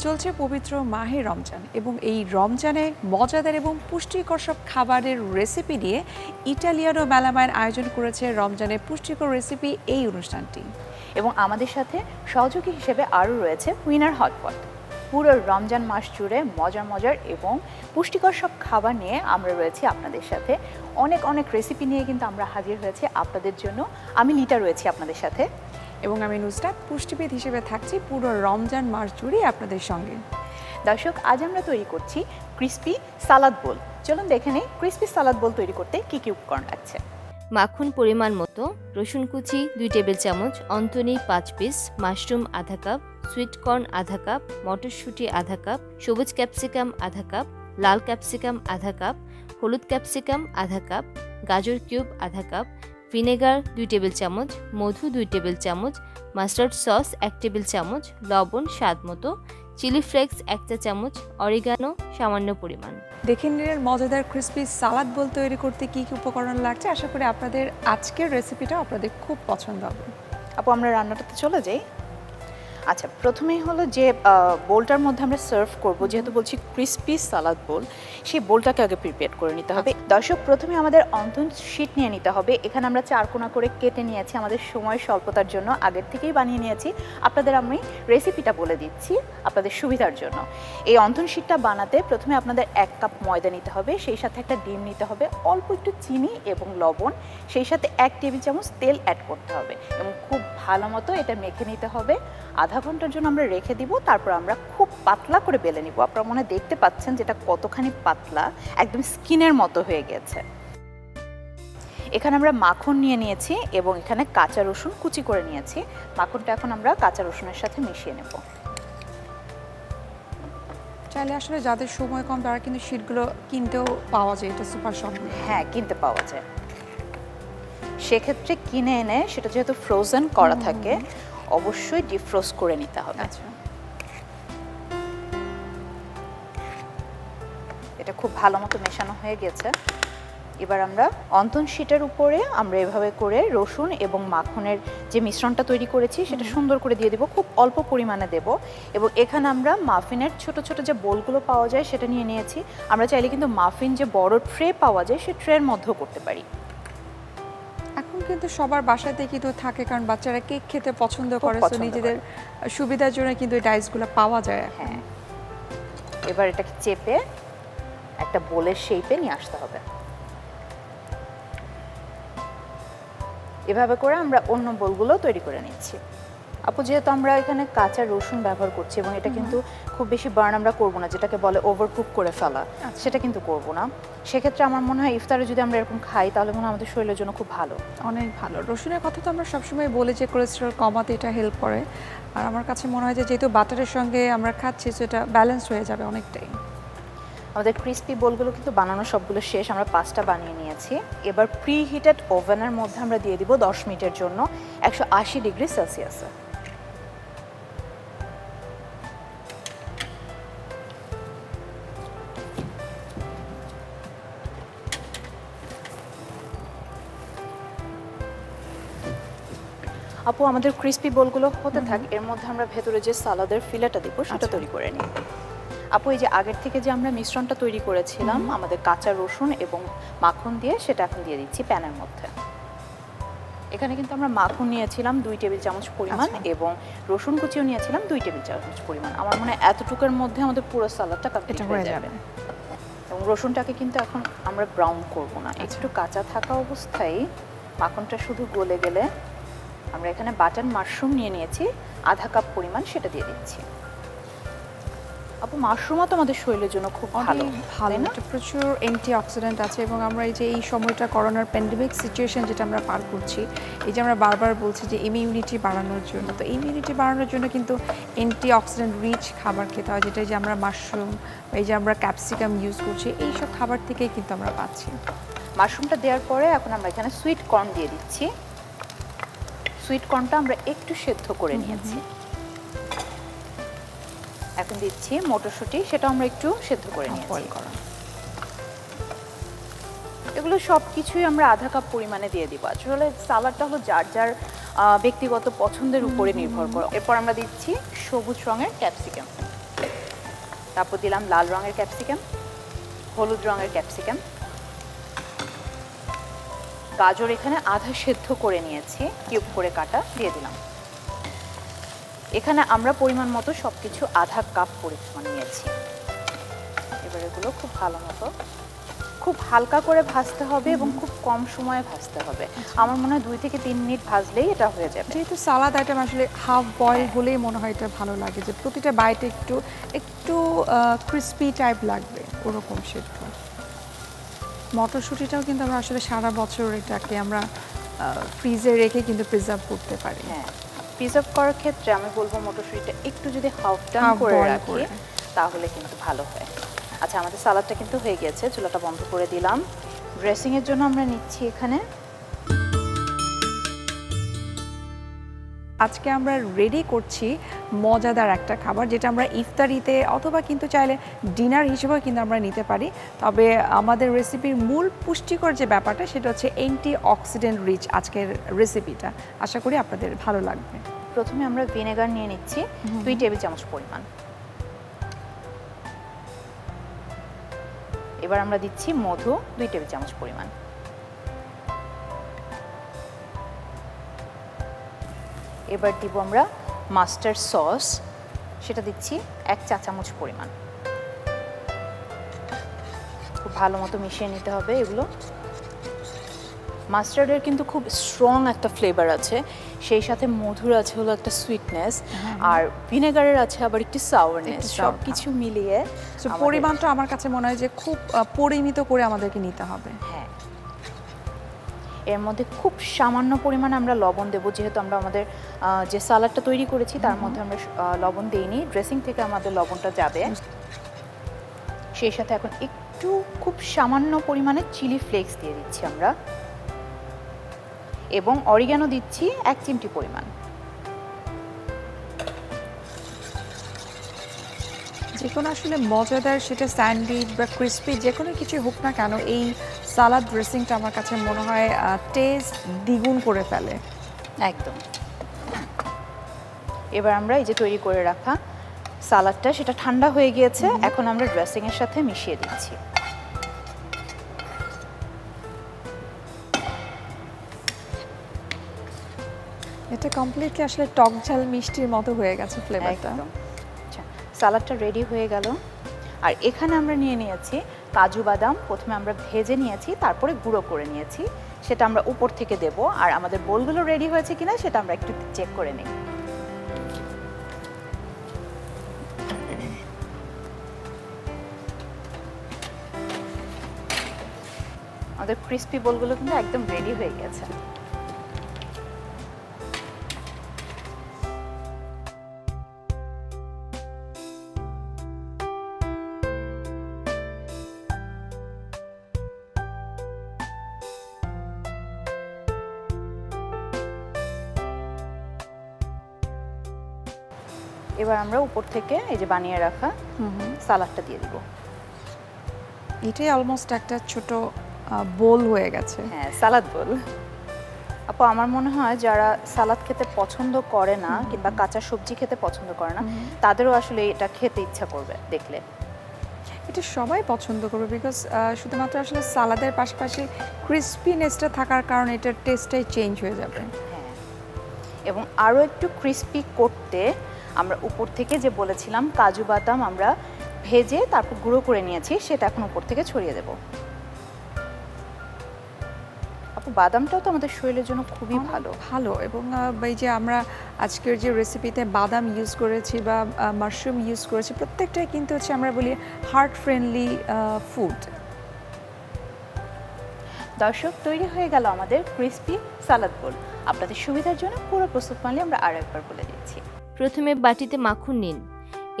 चलছে पवित्र माहे रमजान এবং এই রমজানে মজাদার এবং পুষ্টিকর সব খাবারের রেসিপি নিয়ে ইটালিয়ানো মেলামাইন আয়োজন করেছে রমজানের পুষ্টিকর রেসিপি এই অনুষ্ঠানটি এবং আমাদের সাথে সহযোগী হিসেবে আরও রয়েছে উইনার হটপট। পুরো রমজান মাস জুড়ে মজার মজার এবং পুষ্টিকর সব খাবার নিয়ে আমরা রয়েছি আপনাদের সাথে, অনেক অনেক রেসিপি নিয়ে কিন্তু আমরা হাজির হয়েছি আপনাদের জন্য। আমি লিটা রয়েছি আপনাদের সাথে এবং আমি নুসরাত পুষ্টিবিদ হিসেবে থাকছি পুরো রমজান মাস জুড়ে আপনাদের সঙ্গে। দর্শক, আজ আমরা তৈরি করছি ক্রিস্পি সালাদ বোল। চলুন দেখে নেই ক্রিস্পি সালাদ বোল তৈরি করতে কী কী উপকরণ লাগছে। মাখন পরিমাণ মতো, রসুন কুচি 2 টেবিল চামচ, অন্তনি 5 পিস, মাশরুম আধা কাপ, সুইটকর্ন আধা কাপ, মটরশুঁটি আধা কাপ, সবুজ ক্যাপসিকাম আধা কাপ, লাল ক্যাপসিকাম আধা কাপ, হলুদ ক্যাপসিকাম আধা কাপ, গাজর কিউব আধা কাপ, ভিনেগার 2 টেবিল চামচ, মধু 2 টেবিল চামচ, মাস্টার্ড সস 1 টেবিল চামচ, লবণ স্বাদ মতো, চিলি ফ্লেক্স 1 চা চামচ, অরিগানো সামান্য পরিমাণ। দেখে নিলেন মজাদার ক্রিস্পি সালাদ বোল তৈরি করতে কী কী উপকরণ লাগছে। আশা করি আপনাদের আজকের রেসিপিটা আপনাদের খুব পছন্দ হবে। আপু, আমরা রান্নাটাতে চলে যাই। আচ্ছা, প্রথমেই হলো যে বোলটার মধ্যে আমরা সার্ভ করব, যেহেতু বলছি ক্রিস্পি সালাদ বোল, সেই বোলটাকে আগে প্রিপেয়ার করে নিতে হবে। দর্শক, প্রথমে আমাদের অন্তন শীট নিয়ে নিতে হবে। এখানে আমরা 4 কোনা করে কেটে নিয়েছি, আমাদের সময় স্বল্পতার জন্য আগের থেকেই বানিয়ে নিয়েছি। আপনাদের আমি রেসিপিটা বলে দিচ্ছি আপনাদের সুবিধার জন্য। এই অন্তন শীটটা বানাতে প্রথমে আপনাদের 1 কাপ ময়দা নিতে হবে, সেই সাথে একটা ডিম নিতে হবে, অল্প একটু চিনি এবং লবণ, সেই সাথে 1 টেবিল চামচ তেল অ্যাড করতে হবে এবং খুব ভালো মতো এটা মেখে নিতে হবে। আধা ঘন্টার জন্য আমরা রেখে দিব, তারপর আমরা খুব পাতলা করে বেলে নিব। আপনারা মনে দেখতে পাচ্ছেন যেটা কতখানি পাতলা, একদম স্কিনের মতো হয়ে গেছে। এখানে আমরা মাখন নিয়ে নিয়েছি এবং এখানে কাঁচা রসুন কুচি করে নিয়েছি। মাখনটা এখন আমরা কাঁচা রসুনের সাথে মিশিয়ে নেব। চাইলে আসলে যাদের সময় কম তারা কিন্তু শীটগুলো কিনতেও পাওয়া যায়, এটা সুপার শপ। হ্যাঁ, কিনতে পাওয়া যায়। সেক্ষেত্রে কিনে এনে সেটা যেহেতু ফ্রোজেন করা থাকে, অবশ্যই ডিফ্রোস্ট করে নিতে হবে। এটা খুব ভালো মতো মেশানো হয়ে গেছে। এবার আমরা অন্তন শীটের উপরে আমরা এভাবে করে রসুন এবং মাখনের যে মিশ্রণটা তৈরি করেছি সেটা সুন্দর করে দিয়ে দেব, খুব অল্প পরিমাণে দেব। এবং এখানে আমরা মাফিনের ছোট ছোট যে বোলগুলো পাওয়া যায় সেটা নিয়ে নিয়েছি। আমরা চাইলে কিন্তু মাফিন যে বড় ট্রে পাওয়া যায় সে ট্রের মধ্যেও করতে পারি। কিন্তু সবার বাসাতে কিন্তু থাকে, কারণ বাচ্চারা কেক খেতে পছন্দ করে, তো নিজেদের সুবিধার জন্য কিন্তু এই ডাইসগুলো পাওয়া যায়। হ্যাঁ, এবার এটাকে চেপে একটা বোলের শেপে নিয়ে আসতে হবে। এভাবে করে আমরা অন্য বোলগুলো তৈরি করে নিচ্ছি। আপু, যেহেতু আমরা এখানে কাঁচা রসুন ব্যবহার করছি এবং এটা কিন্তু খুব বেশি বার্ন আমরা করবো না, যেটাকে বলে ওভারকুক করে ফেলা, সেটা কিন্তু করবো না। সেক্ষেত্রে আমার মনে হয় ইফতারে যদি আমরা এরকম খাই তাহলে মনে হয় আমাদের শরীরের জন্য খুব ভালো, অনেক ভালো। রসুনের কথা তো আমরা সবসময় বলি যে কোলেস্ট্রল কমাতে এটা হেল্প করে, আর আমার কাছে মনে হয় যে যেহেতু বাটারের সঙ্গে আমরা খাচ্ছি সেটা ব্যালেন্স হয়ে যাবে অনেকটাই। আমাদের ক্রিস্পি বোলগুলো কিন্তু বানানো সবগুলো শেষ, আমরা 5টা বানিয়ে নিয়েছি। এবার প্রি হিটেড ওভেনের মধ্যে আমরা দিয়ে দিব 10 মিনিটের জন্য 180 ডিগ্রি সেলসিয়াসে। আপু, আমাদের ক্রিস্পি বোলগুলো হতে থাক, এর মধ্যে আমরা ভেতরে যে সালাদের ফিলেটা দেবো সেটা তৈরি করে নিই। আপু, এই যে আগের থেকে যে আমরা মিশ্রণটা তৈরি করেছিলাম আমাদের কাঁচা রসুন এবং মাখন দিয়ে, সেটা এখন দিয়ে দিচ্ছি প্যানের মধ্যে। এখানে কিন্তু আমরা মাখন নিয়েছিলাম 2 টেবিল চামচ পরিমাণ এবং রসুন কুচিও নিয়েছিলাম 2 টেবিল চামচ পরিমাণ। আমার মনে হয় এতটুকুর মধ্যে আমাদের পুরো সালাদটা কমপ্লিট হয়ে যাবে। এবং রসুনটাকে কিন্তু এখন আমরা ব্রাউন করব না, একটু কাঁচা থাকা অবস্থায় মাখনটা শুধু গলে গেলে আমরা এখানে বাটার মাশরুম নিয়ে নিয়েছি আধা কাপ পরিমাণ, সেটা দিয়ে দিচ্ছি। আপু, মাশরুমও তো আমাদের শরীরের জন্য খুব ভালো, তাই না? প্রচুর অ্যান্টিঅক্সিডেন্ট আছে এবং আমরা এই যে এই সময়টা করোনার প্যান্ডেমিক সিচুয়েশন যেটা আমরা পার করছি, এই যে আমরা বারবার বলছি যে ইমিউনিটি বাড়ানোর জন্য, তো ইমিউনিটি বাড়ানোর জন্য কিন্তু অ্যান্টিঅক্সিডেন্ট রিচ খাবার খেতে হয়, যেটা যে আমরা মাশরুম, এই যে আমরা ক্যাপসিকাম ইউজ করছি, এইসব খাবার থেকেই কিন্তু আমরা পাচ্ছি। মাশরুমটা দেওয়ার পরে এখন আমরা এখানে সুইট কর্ন দিয়ে দিচ্ছি। সুইট কর্নটা আমরা একটু সেদ্ধ করে নিয়েছি, এখন দিচ্ছি মটরশুঁটি, সেটা আমরা একটু সেদ্ধ করে নিয়েছি। এগুলো সব কিছুই আমরা আধা কাপ পরিমাণে দিয়ে দিব। আসলে সালাডটা হলো যার যার ব্যক্তিগত পছন্দের উপরে নির্ভর করে। এরপর আমরা দিচ্ছি সবুজ রঙের ক্যাপসিকাম। तारपर दिलाम लाल रंगेर कैपसिकाम, हलुद रंगेर कैपसिकाम, गाजर एखाने आधा सिদ্ধ करे निয়েছি किউব करे काटा दिए दिलाम। एखाने आमरा परिमाण मतो सबकिছু आधा কাপ পরিমাণ নিয়েছি। এবারে এগুলো খুব ভালো মতো खूब हल्का करे भाजते होबे एबं खूब कम समय भाजते होबे। आमार मने दुई थेके तीन मिनट भाजलेई एटा होये जाबे। जेहेतु सालाद आइटेम आसले हाफ बॉयल होलेई मने हय एटा भालो लागे जे प्रतिटा बाइटे एकटू एकटू क्रिस्पी टाइप लागबे ओरकम सेদ্ধ। मटरशुटिटाओ किन्तु आमरा आसले सारा बछर एटाके आमरा फ्रिजे रेखे किन्तु प्रिजार्व करते पारी। हाँ, प्रिजार्व करार क्षेत्रे आमि बोलबो मटरशुटिटा एकटू जदि हाफ डाउन करे राखी ताहले किन्तु भालो हय। अच्छा हमारे सालाद किन्तु हो गए चूलाटा बंद कर दिलाम। ड्रेसिंग जो हमें निच्छी एखाने आज के आम्रा रेडी करछी मजादार एक खाबार जेटा आम्रा इफ्तारीते अथवा किन्तु चाइले डिनार हिसेबेओ किन्तु आम्रा निते पारी। तबे आमादेर रेसिपिर मूल पुष्टिकर जे ब्यापारटा सेटा होच्छे एंटीअक्सिडेंट रिच आजकेर रेसिपिटा। आशा करी आपनादेर भालो लागबे। प्रथमे आम्रा भिनेगार निये निच्छी 2 टेबिल चामच परिमाण। এবার আমরা দিচ্ছি মধু 2 টেবিল চামচ পরিমাণ। এবার দিব আমরা মাস্টার্ড সস, সেটা দিচ্ছি 1 চা চামচ পরিমাণ। খুব ভালোমতো মিশিয়ে নিতে হবে এগুলো। মাস্টার্ডের কিন্তু খুব স্ট্রং একটা ফ্লেভার আছে, সেই সাথে মধুর আছে হলো একটা সুইটনেস, আর ভিনেগারের আছে আবার একটু সাওয়ারনেস। সবকিছু মিলিয়ে সো পরিমাণটা আমার কাছে মনে হয় যে খুব পরিমিত করে আমাদেরকে নিতে হবে। হ্যাঁ, এর মধ্যে খুব সামান্য পরিমাণ আমরা লবণ দেব, যেহেতু আমরা আমাদের যে সালাডটা তৈরি করেছি তার মধ্যে আমরা লবণ দেইনি, ড্রেসিং থেকে আমাদের লবণটা যাবে। সেই সাথে এখন একটু খুব সামান্য পরিমাণে চিলি ফ্লেক্স দিয়ে দিচ্ছি আমরা, এবং অরিগানো দিচ্ছি 1 চিমটি পরিমাণ। যে কোনো আসলে মজাদার সেটা স্যান্ডউইচ বা ক্রিসপি যে কোনো কিছু হোক না কেন এই সালাদ ড্রেসিংটা আমার কাছে মনে হয় টেস্ট দ্বিগুণ করে ফেলে একদম। এবার আমরা এই যে তৈরি করে রাখা সালাদটা সেটা ঠান্ডা হয়ে গিয়েছে, এখন আমরা ড্রেসিং এর সাথে মিশিয়ে দিচ্ছি। এটা কমপ্লিটলি আসলে টক ঝাল মিষ্টির মতো হয়ে গেছে ফ্লেভারটা। আচ্ছা, সালাডটা রেডি হয়ে গেল। আর এখানে আমরা নিয়ে নিয়েছি কাজু বাদাম, প্রথমে আমরা ভেজে নিয়েছি তারপরে গুঁড়ো করে নিয়েছি, সেটা আমরা উপর থেকে দেব। আর আমাদের বোলগুলো রেডি হয়েছে কিনা সেটা আমরা একটু চেক করে নেব। আমাদের ক্রিসপি বোলগুলো কিন্তু একদম রেডি হয়ে গেছে। এবার আমরা উপর থেকে এই যে বানিয়ে রাখা সালাডটা দিয়ে দিব। এটাই অলমোস্ট একটা ছোট বোল হয়ে গেছে। হ্যাঁ, সালাদ বোল। আপু আমার মনে হয় যারা সালাদ খেতে পছন্দ করে না কিংবা কাঁচা সবজি খেতে পছন্দ করে না তাদেরও আসলে এটা খেতে ইচ্ছা করবে দেখলে। এটা সবাই পছন্দ করবে, বিকজ শুধুমাত্র আসলে সালাদের পাশাপাশি ক্রিসপিনেসটা থাকার কারণে এটার টেস্টটাই চেঞ্জ হয়ে যাবে। হ্যাঁ, এবং আরও একটু ক্রিসপি করতে আমরা উপর থেকে যে বলেছিলাম কাজু বাদাম আমরা ভেজে তারপর গুঁড়ো করে নিয়েছি, সেটা এখন উপর থেকে ছড়িয়ে দেব। আপু বাদামটাও তো আমাদের শরীরের জন্য খুবই ভালো ভালো, এবং এই যে আমরা আজকের যে রেসিপিতে বাদাম ইউজ করেছি বা মাশরুম ইউজ করেছি প্রত্যেকটাই কিন্তু হচ্ছে আমরা বলি হার্ট ফ্রেন্ডলি ফুড। দর্শক, তৈরি হয়ে গেল আমাদের ক্রিসপি সালাদ বোল। আপনাদের সুবিধার জন্য পুরো প্রস্তুত প্রণালী আমরা আরেকবার বলে দিচ্ছি। প্রথমে বাটিতে মাখন নিন,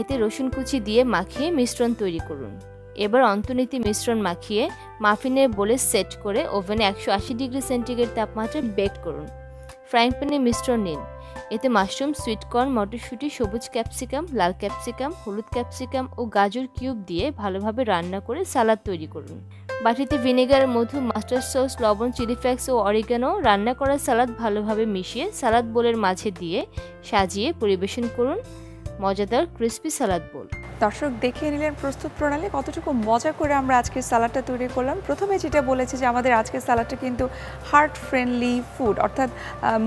এতে রসুন কুচি দিয়ে মাখিয়ে মিশ্রণ তৈরি করুন। এবার অন্তনীতে মিশ্রণ মাখিয়ে মাফিনের বোলে সেট করে ওভেনে 180°C তাপমাত্রায় বেক করুন। ফ্রাইং প্যানে মিশ্রণ নিন, এতে মাশরুম, সুইটকর্ন, মটরশুঁটি, সবুজ ক্যাপসিকাম, লাল ক্যাপসিকাম, হলুদ ক্যাপসিকাম ও গাজর কিউব দিয়ে ভালোভাবে রান্না করে সালাদ তৈরি করুন। বাটিতে ভিনেগার, মধু, মাস্টার্ড সস, লবণ, চিলি ফ্লেক্স ও অরিগানো রান্না করা সালাদ ভালোভাবে মিশিয়ে সালাদ বোলের মাঝে দিয়ে সাজিয়ে পরিবেশন করুন। मजादार क्रिस्पी सालाद बोल। दर्शक देखिए निलें प्रस्तुत प्रणाली कतटुकू मजा करे आमरा आजके सालादटा तैरी करलाम। प्रथमे जेटा बोलेछि जे आमादेर आजके सालादटा किन्तु हार्ट फ्रेंडलि फूड अर्थात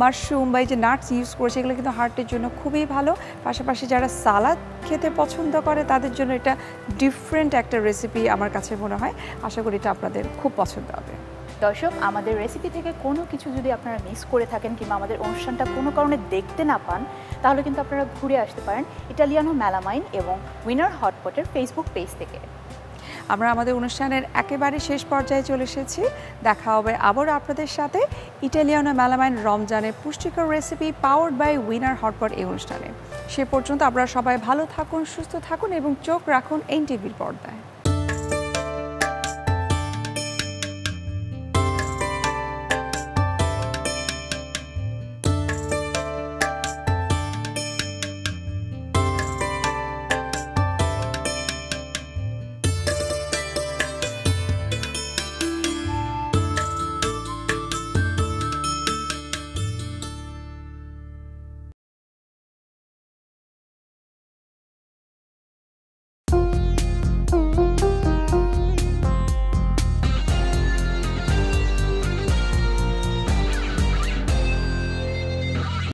मशरूम बा जे नाट्स यूज करेछि एगुलो किन्तु हार्टेर जोन्नो खूबई भालो। पाशापाशि जारा सालाद खेते पछंद करे तादेर जोन्नो एटा डिफरेंट एकटा रेसिपि आमार काछे मने हय। आशा करि एटा आपनादेर खूब पछंद होबे। दर्शक आमादेर रेसिपि थेके कोनो किछु जोदि आपनारा मिस करे थाकेन किंबा आमादेर अनुष्ठानटा कोनो कारणे देखते ना पान ताहले किन्तु आपनारा घुरे आसते पारेन इटालियानो मेलामाइन एवं उइनार हटपटेर फेसबुक पेज थेके। आमरा आमादेर अनुष्ठानेर एकेबारे शेष पर्याये चले एसेछि। देखा होबे आबारो आपनादेर साथे इटालियानो मेलामाइन रमजाने पुष्टिकर रेसिपि पावर्ड बाय उइनार हटपट एई अनुष्ठाने। से पर्यन्त आपनारा सबाई भालो थाकुन सुस्थ थाकुन एवं चोख राखुन एनटिभिर पर्दाय।